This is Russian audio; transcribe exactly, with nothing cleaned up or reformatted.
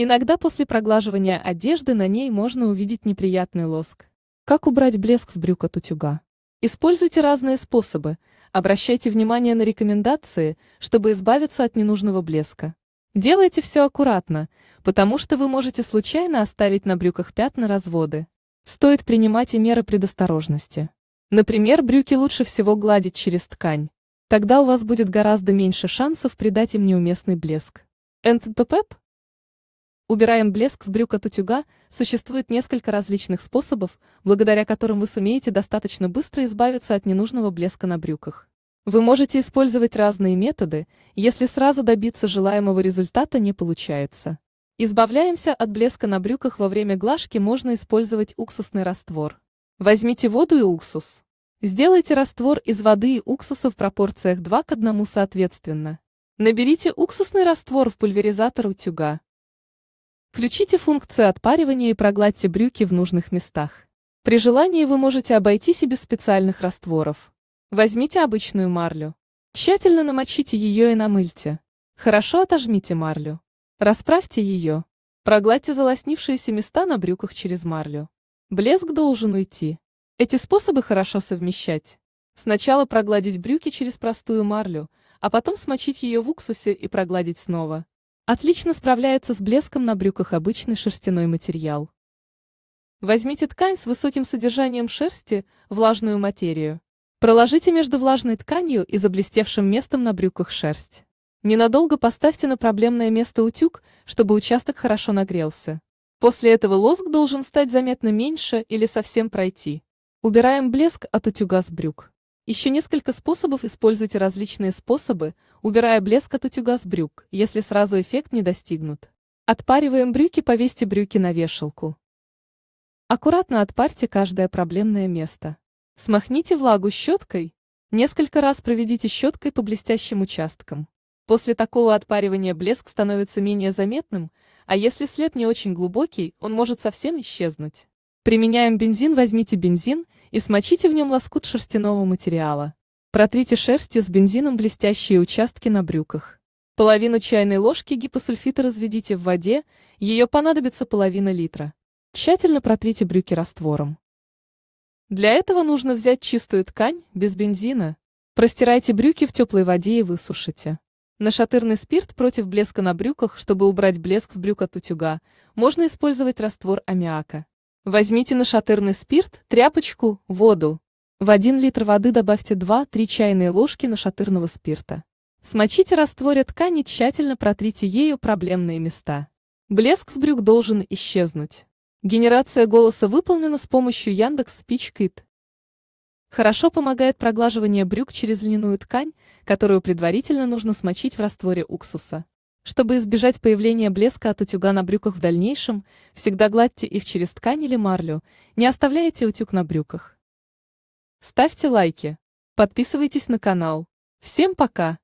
Иногда после проглаживания одежды на ней можно увидеть неприятный лоск. Как убрать блеск с брюк от утюга? Используйте разные способы, обращайте внимание на рекомендации, чтобы избавиться от ненужного блеска. Делайте все аккуратно, потому что вы можете случайно оставить на брюках пятна-разводы. Стоит принимать и меры предосторожности. Например, брюки лучше всего гладить через ткань. Тогда у вас будет гораздо меньше шансов придать им неуместный блеск. эн тэ пэ пэ пэ? Убираем блеск с брюк от утюга. Существует несколько различных способов, благодаря которым вы сумеете достаточно быстро избавиться от ненужного блеска на брюках. Вы можете использовать разные методы, если сразу добиться желаемого результата не получается. Избавляемся от блеска на брюках во время глажки, можно использовать уксусный раствор. Возьмите воду и уксус. Сделайте раствор из воды и уксуса в пропорциях два к одному соответственно. Наберите уксусный раствор в пульверизатор утюга. Включите функцию отпаривания и прогладьте брюки в нужных местах. При желании вы можете обойтись и без специальных растворов. Возьмите обычную марлю. Тщательно намочите ее и намыльте. Хорошо отожмите марлю. Расправьте ее. Прогладьте залоснившиеся места на брюках через марлю. Блеск должен уйти. Эти способы хорошо совмещать. Сначала прогладить брюки через простую марлю, а потом смочить ее в уксусе и прогладить снова. Отлично справляется с блеском на брюках обычный шерстяной материал. Возьмите ткань с высоким содержанием шерсти, влажную материю. Проложите между влажной тканью и заблестевшим местом на брюках шерсть. Ненадолго поставьте на проблемное место утюг, чтобы участок хорошо нагрелся. После этого лоск должен стать заметно меньше или совсем пройти. Убираем блеск от утюга с брюк. Еще несколько способов. Используйте различные способы, убирая блеск от утюга с брюк, если сразу эффект не достигнут. Отпариваем брюки. Повесьте брюки на вешалку. Аккуратно отпарьте каждое проблемное место. Смахните влагу щеткой. Несколько раз проведите щеткой по блестящим участкам. После такого отпаривания блеск становится менее заметным, а если след не очень глубокий, он может совсем исчезнуть. Применяем бензин. Возьмите бензин и смочите в нем лоскут шерстяного материала. Протрите шерстью с бензином блестящие участки на брюках. Половину чайной ложки гипосульфита разведите в воде, ее понадобится половина литра. Тщательно протрите брюки раствором. Для этого нужно взять чистую ткань, без бензина. Простирайте брюки в теплой воде и высушите. Нашатырный спирт против блеска на брюках. Чтобы убрать блеск с брюк от утюга, можно использовать раствор аммиака. Возьмите нашатырный спирт, тряпочку, воду. В один литр воды добавьте две-три чайные ложки нашатырного спирта. Смочите растворе ткани, тщательно протрите ею проблемные места. Блеск с брюк должен исчезнуть. Генерация голоса выполнена с помощью Яндекс СпичКит. Хорошо помогает проглаживание брюк через льняную ткань, которую предварительно нужно смочить в растворе уксуса. Чтобы избежать появления блеска от утюга на брюках в дальнейшем, всегда гладьте их через ткань или марлю, не оставляйте утюг на брюках. Ставьте лайки. Подписывайтесь на канал. Всем пока!